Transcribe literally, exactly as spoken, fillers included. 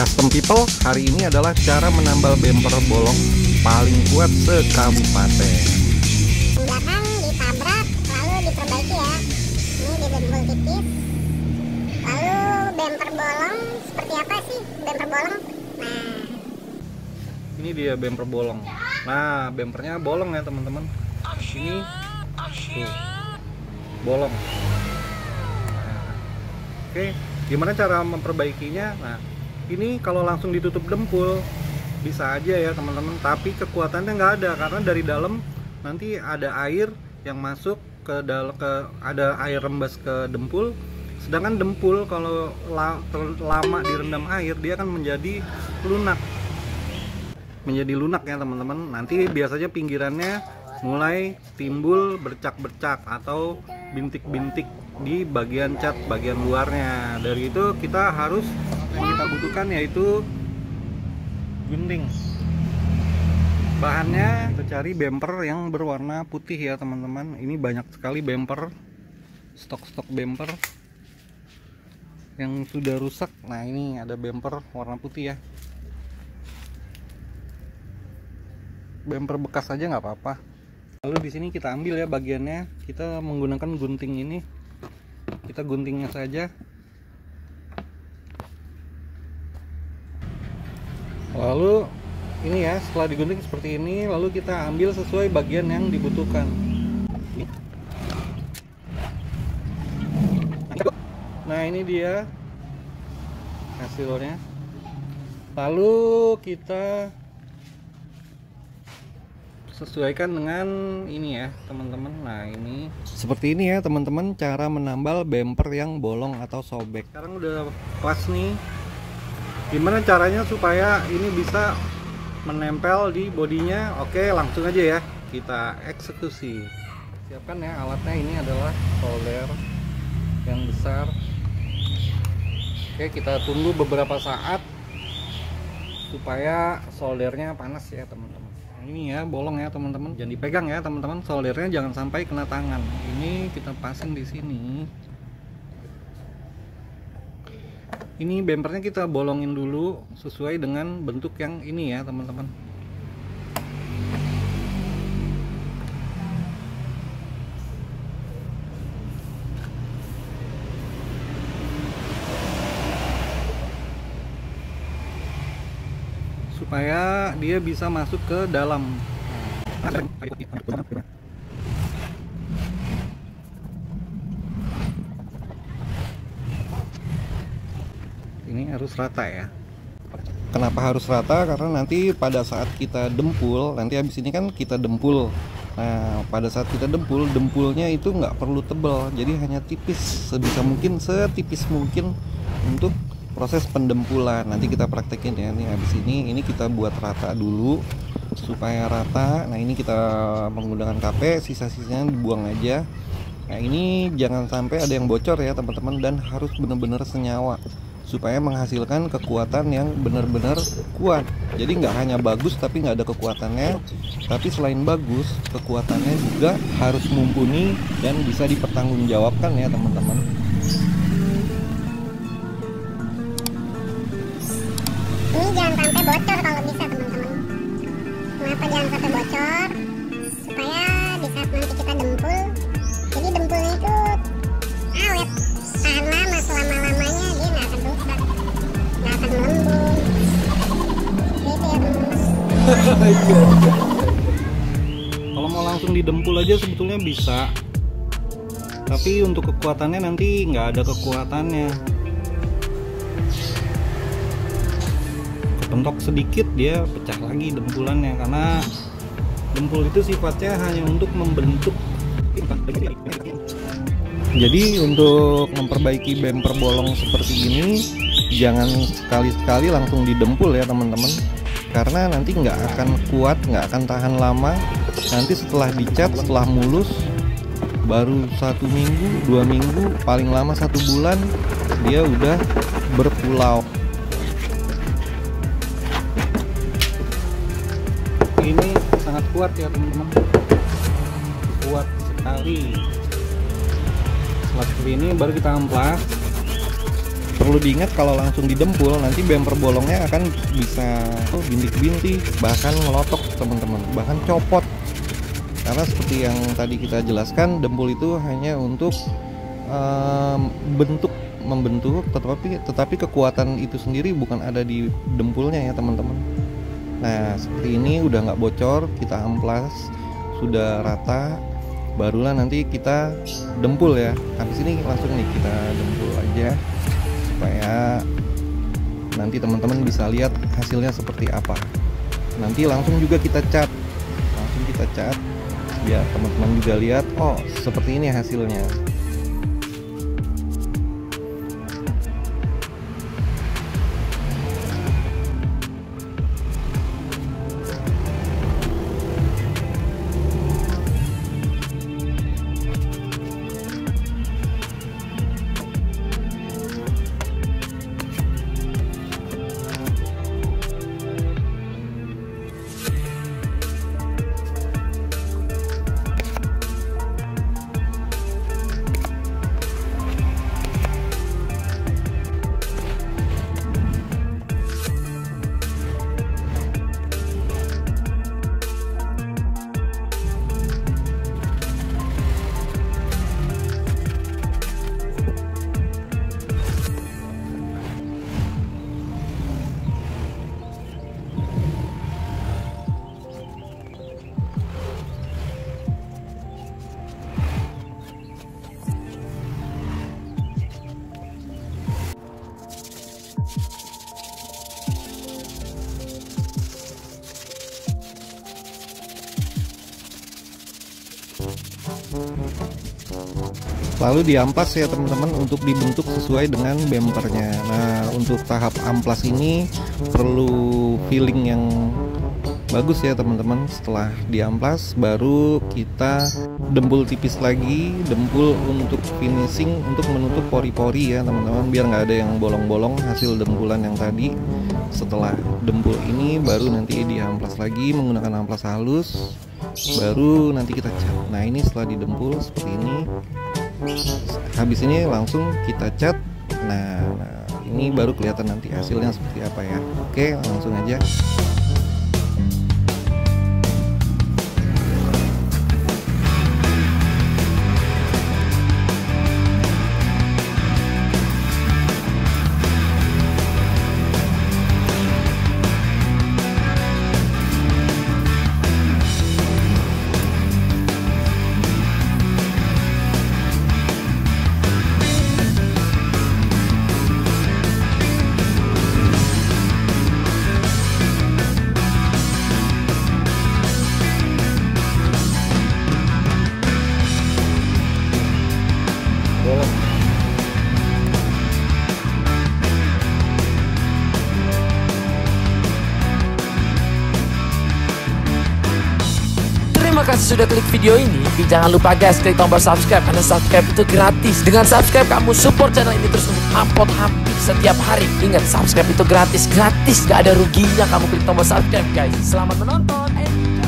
Custom People, hari ini adalah cara menambal bemper bolong paling kuat sekabupaten. Belakang ditabrak, lalu diperbaiki ya. Ini dibembul tipis. Lalu bemper bolong, seperti apa sih bemper bolong? Nah, ini dia bemper bolong. Nah, bempernya bolong ya teman-teman. Ini tuh bolong. Nah, oke, gimana cara memperbaikinya? Nah, ini kalau langsung ditutup dempul bisa aja ya teman-teman, tapi kekuatannya nggak ada karena dari dalam nanti ada air yang masuk ke dalam, ke ada air rembes ke dempul, sedangkan dempul kalau la, lama direndam air dia akan menjadi lunak, menjadi lunak ya teman-teman. Nanti biasanya pinggirannya mulai timbul bercak-bercak atau bintik-bintik di bagian cat bagian luarnya. Dari itu kita harus, yang kita butuhkan yaitu gunting. Bahannya kita cari bemper yang berwarna putih ya teman-teman. Ini banyak sekali bemper, stok-stok bemper yang sudah rusak. Nah, ini ada bemper warna putih ya. Bemper bekas aja nggak apa-apa. Lalu di sini kita ambil ya bagiannya. Kita menggunakan gunting ini. Kita guntingnya saja. Lalu ini ya, setelah digunting seperti ini, lalu kita ambil sesuai bagian yang dibutuhkan. Nah, ini dia hasilnya. Lalu kita sesuaikan dengan ini ya teman-teman. Nah, ini seperti ini ya teman-teman, cara menambal bemper yang bolong atau sobek. Sekarang udah pas nih. Gimana caranya supaya ini bisa menempel di bodinya? Oke, langsung aja ya kita eksekusi. Siapkan ya alatnya. Ini adalah solder yang besar. Oke, kita tunggu beberapa saat supaya soldernya panas ya teman-teman. Ini ya bolong ya teman-teman, jangan dipegang ya teman-teman, soldernya jangan sampai kena tangan. Ini kita pasang di sini. Ini bempernya kita bolongin dulu sesuai dengan bentuk yang ini ya teman-teman. Supaya dia bisa masuk ke dalam. Ini harus rata ya. Kenapa harus rata? Karena nanti pada saat kita dempul, nanti habis ini kan kita dempul. Nah, pada saat kita dempul, dempulnya itu nggak perlu tebal, jadi hanya tipis, sebisa mungkin, setipis mungkin untuk proses pendempulan. Nanti kita praktekin ya. Nih habis ini, ini kita buat rata dulu supaya rata. Nah, ini kita menggunakan K P, sisa-sisanya dibuang aja. Nah, ini jangan sampai ada yang bocor ya teman-teman, dan harus benar-benar senyawa supaya menghasilkan kekuatan yang benar-benar kuat. Jadi nggak hanya bagus tapi nggak ada kekuatannya, tapi selain bagus kekuatannya juga harus mumpuni dan bisa dipertanggungjawabkan ya teman-teman. Ini jangan sampai bocor kalau bisa teman-teman. Kenapa jangan sampai bocor? Supaya di saat nanti kita dempul, jadi dempulnya itu awet, tahan lama. Selama-lamanya dia nggak akan rusak, nggak akan melembung. Gitu ya teman. Kalau mau langsung didempul aja sebetulnya bisa, tapi untuk kekuatannya nanti nggak ada kekuatannya. Kepentok sedikit dia pecah lagi dempulannya, karena dempul itu sifatnya hanya untuk membentuk. Jadi untuk memperbaiki bemper bolong seperti ini, jangan sekali-sekali langsung didempul ya teman-teman, karena nanti nggak akan kuat, nggak akan tahan lama. Nanti setelah dicat, setelah mulus, baru satu minggu, dua minggu, paling lama satu bulan dia udah berpulau. Ini sangat kuat ya teman-teman, kuat sekali. Seperti ini baru kita amplas. Perlu diingat kalau langsung didempul nanti bemper bolongnya akan bisa oh, bintik-bintik, bahkan ngelotok teman-teman, bahkan copot. Karena seperti yang tadi kita jelaskan, dempul itu hanya untuk um, bentuk membentuk, tetapi tetapi kekuatan itu sendiri bukan ada di dempulnya ya teman-teman. Nah seperti ini udah nggak bocor, kita amplas sudah rata, barulah nanti kita dempul ya. Habis ini langsung nih kita dempul aja supaya nanti teman-teman bisa lihat hasilnya seperti apa. Nanti langsung juga kita cat, langsung kita cat biar teman-teman juga lihat, oh seperti ini hasilnya. Lalu diamplas ya teman-teman untuk dibentuk sesuai dengan bempernya. Nah untuk tahap amplas ini perlu feeling yang bagus ya teman-teman. Setelah diamplas baru kita dempul tipis lagi, dempul untuk finishing, untuk menutup pori-pori ya teman-teman, biar nggak ada yang bolong-bolong hasil dempulan yang tadi. Setelah dempul ini baru nanti diamplas lagi menggunakan amplas halus, baru nanti kita cat. Nah ini setelah didempul seperti ini, habis ini langsung kita cat. Nah, nah ini baru kelihatan nanti hasilnya seperti apa ya. Oke langsung aja. Terima kasih sudah klik video ini. Tapi jangan lupa guys, klik tombol subscribe karena subscribe itu gratis. Dengan subscribe kamu support channel ini terus untuk upload hampir setiap hari. Ingat, subscribe itu gratis, gratis, gak ada ruginya kamu klik tombol subscribe guys. Selamat menonton.